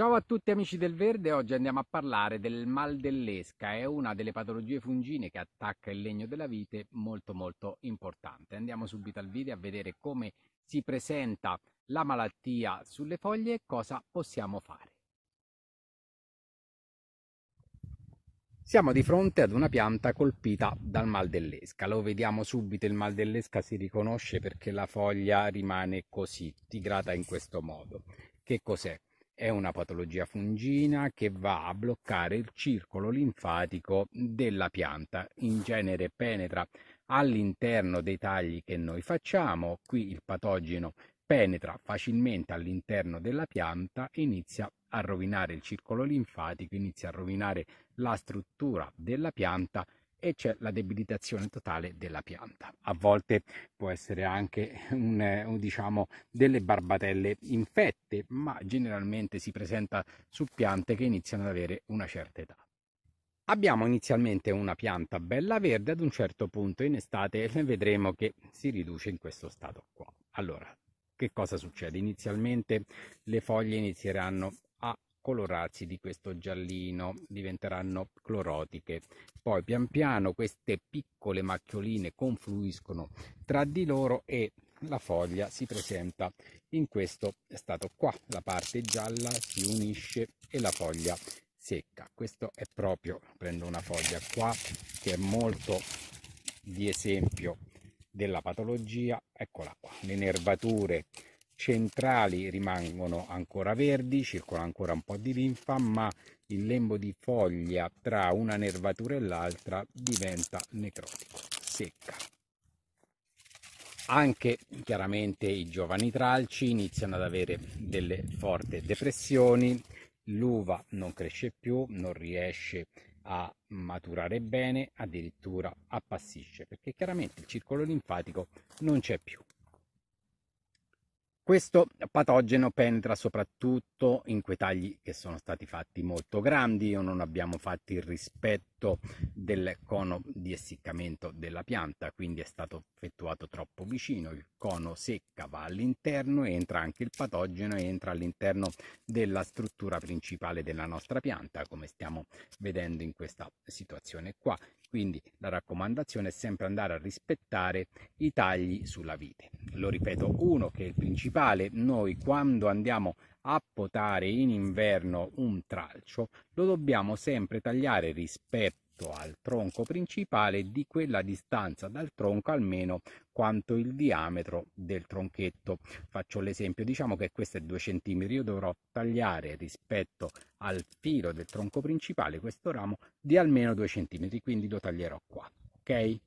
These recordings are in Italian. Ciao a tutti amici del verde, oggi andiamo a parlare del mal dell'esca, è una delle patologie fungine che attacca il legno della vite, molto importante. Andiamo subito al video a vedere come si presenta la malattia sulle foglie e cosa possiamo fare. Siamo di fronte ad una pianta colpita dal mal dell'esca, lo vediamo subito, il mal dell'esca si riconosce perché la foglia rimane così, tigrata in questo modo. Che cos'è? È una patologia fungina che va a bloccare il circolo linfatico della pianta, in genere penetra all'interno dei tagli che noi facciamo, qui il patogeno penetra facilmente all'interno della pianta e inizia a rovinare il circolo linfatico, inizia a rovinare la struttura della pianta e c'è la debilitazione totale della pianta. A volte può essere anche delle barbatelle infette, ma generalmente si presenta su piante che iniziano ad avere una certa età. Abbiamo inizialmente una pianta bella verde, ad un certo punto in estate vedremo che si riduce in questo stato qua. Allora, che cosa succede? Inizialmente le foglie inizieranno a colorarsi di questo giallino, diventeranno clorotiche, poi pian piano queste piccole macchioline confluiscono tra di loro e la foglia si presenta in questo stato qua, la parte gialla si unisce e la foglia secca. Questo è proprio, prendo una foglia qua che è molto di esempio della patologia, eccola qua, le nervature centrali rimangono ancora verdi, circola ancora un po' di linfa, ma il lembo di foglia tra una nervatura e l'altra diventa necrotico, secca. Anche chiaramente i giovani tralci iniziano ad avere delle forti depressioni, l'uva non cresce più, non riesce a maturare bene, addirittura appassisce, perché chiaramente il circolo linfatico non c'è più. Questo patogeno penetra soprattutto in quei tagli che sono stati fatti molto grandi o non abbiamo fatto il rispetto del cono di essiccamento della pianta, quindi è stato effettuato troppo vicino, il cono secca, va all'interno e entra anche il patogeno e entra all'interno della struttura principale della nostra pianta, come stiamo vedendo in questa situazione qua. Quindi la raccomandazione è sempre andare a rispettare i tagli sulla vite. Lo ripeto, uno che è il principale, noi quando andiamo a potare in inverno un tralcio lo dobbiamo sempre tagliare rispetto al tronco principale di quella distanza dal tronco almeno quanto il diametro del tronchetto. Faccio l'esempio, diciamo che questo è 2 cm, io dovrò tagliare rispetto al filo del tronco principale questo ramo di almeno 2 cm, quindi lo taglierò qua, ok?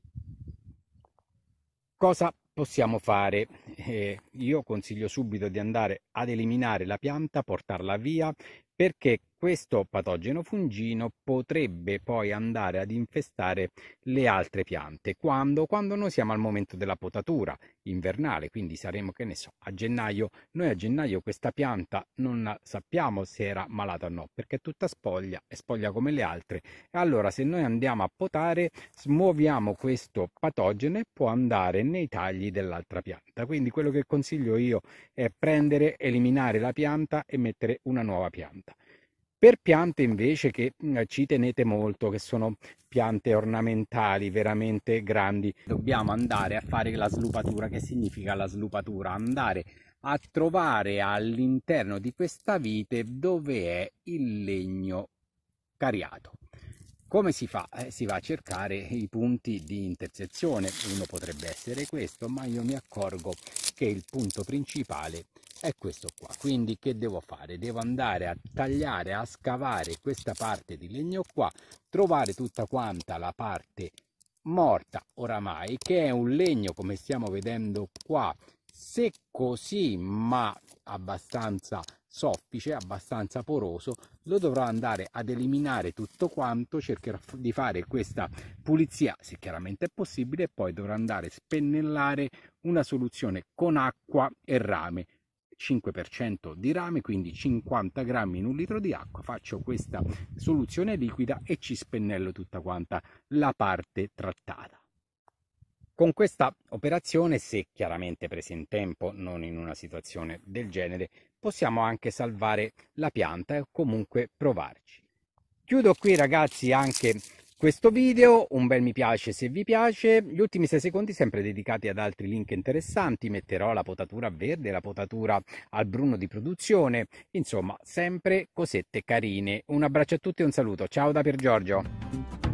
Cosa possiamo fare? Io consiglio subito di andare ad eliminare la pianta, portarla via, perché questo patogeno fungino potrebbe poi andare ad infestare le altre piante. Quando noi siamo al momento della potatura invernale, quindi saremo, che ne so, a gennaio. Noi a gennaio questa pianta non sappiamo se era malata o no, perché è tutta spoglia, è spoglia come le altre. E allora se noi andiamo a potare, smuoviamo questo patogeno e può andare nei tagli dell'altra pianta. Quindi quello che consiglio io è prendere, eliminare la pianta e mettere una nuova pianta. Per piante invece che ci tenete molto, che sono piante ornamentali veramente grandi, dobbiamo andare a fare la slupatura. Che significa la slupatura? Andare a trovare all'interno di questa vite dove è il legno cariato. Come si fa? Si va a cercare i punti di intersezione, uno potrebbe essere questo, ma io mi accorgo che il punto principale è questo qua, quindi che devo fare? Devo andare a tagliare, a scavare questa parte di legno qua, trovare tutta quanta la parte morta oramai, che è un legno come stiamo vedendo qua, secco sì, ma abbastanza soffice, abbastanza poroso, lo dovrò andare ad eliminare tutto quanto, cercherò di fare questa pulizia se chiaramente è possibile e poi dovrò andare a spennellare una soluzione con acqua e rame, 5% di rame, quindi 50 grammi in 1 litro di acqua, faccio questa soluzione liquida e ci spennello tutta quanta la parte trattata. Con questa operazione, se chiaramente presa in tempo, non in una situazione del genere, possiamo anche salvare la pianta e comunque provarci. Chiudo qui ragazzi anche questo video, un bel mi piace se vi piace, gli ultimi 6 secondi sempre dedicati ad altri link interessanti, metterò la potatura verde, la potatura al bruno di produzione, insomma sempre cosette carine. Un abbraccio a tutti e un saluto, ciao da Piergiorgio.